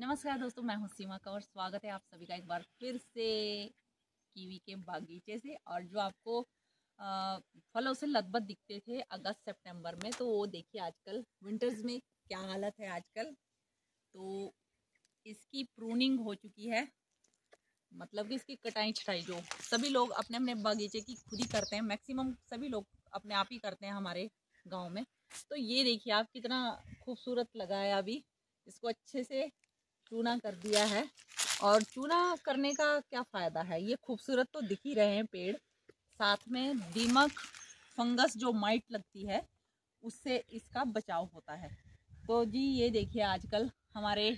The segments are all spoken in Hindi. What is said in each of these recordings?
नमस्कार दोस्तों, मैं हूँ सीमा का और स्वागत है आप सभी का एक बार फिर से कीवी के बागीचे से। और जो आपको फलों से लथपथ दिखते थे अगस्त सितंबर में, तो वो देखिए आजकल विंटर्स में क्या हालत है। आजकल तो इसकी प्रूनिंग हो चुकी है, मतलब कि इसकी कटाई छटाई जो सभी लोग अपने अपने बागीचे की खुद ही करते हैं, मैक्सिमम सभी लोग अपने आप ही करते हैं हमारे गाँव में। तो ये देखिए आप कितना खूबसूरत लगा है। अभी इसको अच्छे से चूना कर दिया है। और चूना करने का क्या फ़ायदा है, ये खूबसूरत तो दिख ही रहे हैं पेड़, साथ में दीमक फंगस जो माइट लगती है उससे इसका बचाव होता है। तो जी ये देखिए आजकल हमारे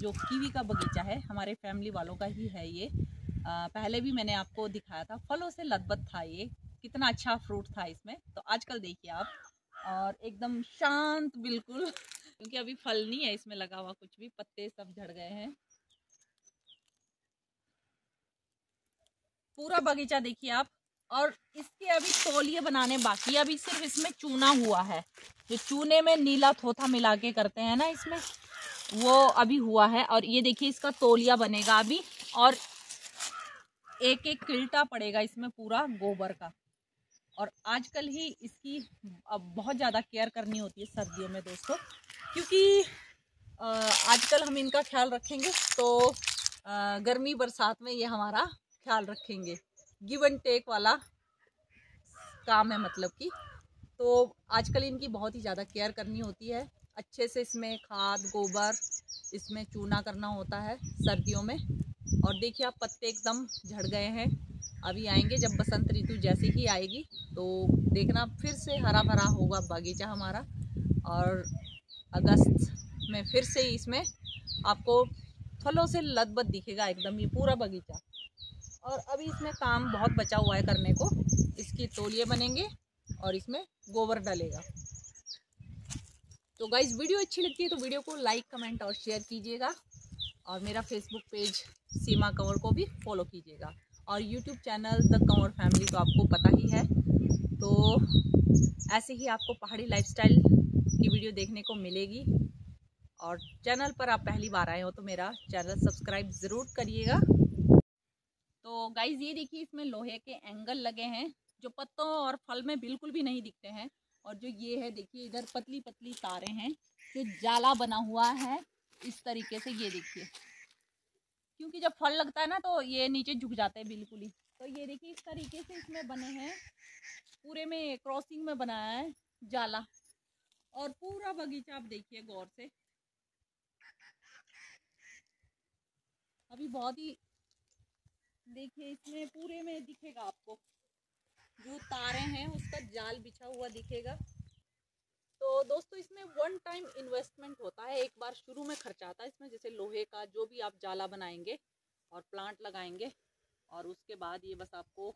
जो कीवी का बगीचा है हमारे फैमिली वालों का ही है ये। पहले भी मैंने आपको दिखाया था, फलों से लथपथ था ये, कितना अच्छा फ्रूट था इसमें। तो आजकल देखिए आप, और एकदम शांत बिल्कुल, क्योंकि अभी फल नहीं है इसमें लगा हुआ कुछ भी, पत्ते सब झड़ गए हैं। पूरा बगीचा देखिए आप। और इसके अभी तौलिए बनाने बाकी, अभी सिर्फ इसमें चूना हुआ है, जो चूने में नीला थोथा मिला के करते हैं ना इसमें, वो अभी हुआ है। और ये देखिए इसका तौलिया बनेगा अभी, और एक एक किल्टा पड़ेगा इसमें पूरा गोबर का। और आजकल ही इसकी अब बहुत ज़्यादा केयर करनी होती है सर्दियों में दोस्तों, क्योंकि आजकल हम इनका ख्याल रखेंगे तो गर्मी बरसात में ये हमारा ख्याल रखेंगे, गिव एंड टेक वाला काम है मतलब कि। तो आजकल इनकी बहुत ही ज़्यादा केयर करनी होती है, अच्छे से इसमें खाद गोबर इसमें चूना करना होता है सर्दियों में। और देखिए आप पत्ते एकदम झड़ गए हैं, अभी आएंगे जब बसंत ऋतु जैसे ही आएगी तो देखना फिर से हरा भरा होगा बगीचा हमारा। और अगस्त में फिर से इसमें आपको फलों से लथपथ दिखेगा एकदम ये पूरा बगीचा। और अभी इसमें काम बहुत बचा हुआ है करने को, इसकी तौलिए बनेंगे और इसमें गोबर डालेगा। तो गाइस वीडियो अच्छी लगती है तो वीडियो को लाइक कमेंट और शेयर कीजिएगा, और मेरा फेसबुक पेज सीमा कंवर को भी फॉलो कीजिएगा, और YouTube channel the Kanwar family तो आपको पता ही है। तो ऐसे ही आपको पहाड़ी लाइफस्टाइल की वीडियो देखने को मिलेगी। और चैनल पर आप पहली बार आए हो तो मेरा चैनल सब्सक्राइब ज़रूर करिएगा। तो गाइज़ ये देखिए इसमें लोहे के एंगल लगे हैं, जो पत्तों और फल में बिल्कुल भी नहीं दिखते हैं। और जो ये है देखिए इधर पतली पतली तारें हैं, जो जाला बना हुआ है इस तरीके से, ये देखिए, क्योंकि जब फल लगता है ना तो ये नीचे झुक जाते हैं बिल्कुल ही। तो ये देखिए इस तरीके से इसमें बने हैं, पूरे में क्रॉसिंग में बनाया है जाला। और पूरा बगीचा आप देखिए गौर से, अभी बहुत ही देखिए इसमें पूरे में दिखेगा आपको, जो तारे हैं उसका जाल बिछा हुआ दिखेगा। तो दोस्तों इसमें वन टाइम इन्वेस्टमेंट होता है, एक बार शुरू में खर्चा आता है इसमें, जैसे लोहे का जो भी आप जाला बनाएंगे और प्लांट लगाएंगे, और उसके बाद ये बस आपको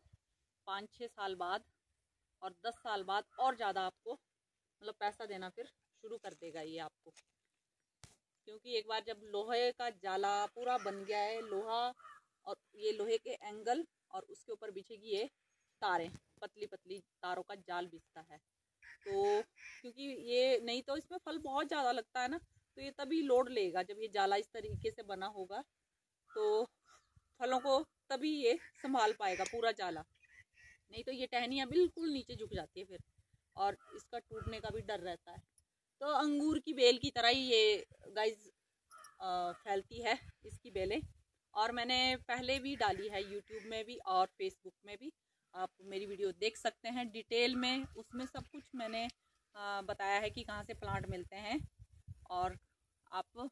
5-6 साल बाद और 10 साल बाद और ज़्यादा आपको मतलब पैसा देना फिर शुरू कर देगा ये आपको। क्योंकि एक बार जब लोहे का जाला पूरा बन गया है, लोहा और ये लोहे के एंगल, और उसके ऊपर बिछेगी ये तारें, पतली पतली तारों का जाल बिछता है। तो क्योंकि ये नहीं तो इसमें फल बहुत ज़्यादा लगता है ना, तो ये तभी लोड लेगा जब ये जाला इस तरीके से बना होगा, तो फलों को तभी ये संभाल पाएगा पूरा जाला, नहीं तो ये टहनियाँ बिल्कुल नीचे झुक जाती है फिर, और इसका टूटने का भी डर रहता है। तो अंगूर की बेल की तरह ही ये गाइस फैलती है इसकी बेलें। और मैंने पहले भी डाली है यूट्यूब में भी और फेसबुक में भी, आप मेरी वीडियो देख सकते हैं डिटेल में, उसमें सब कुछ मैंने बताया है कि कहाँ से प्लांट मिलते हैं और आप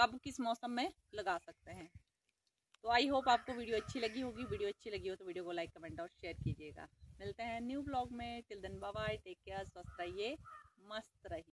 कब किस मौसम में लगा सकते हैं। तो आई होप आपको वीडियो अच्छी लगी होगी, वीडियो अच्छी लगी हो तो वीडियो को लाइक कमेंट और शेयर कीजिएगा। मिलते हैं न्यू ब्लॉग में, till then bye bye, take care, स्वस्थ रहिए मस्त रहिए।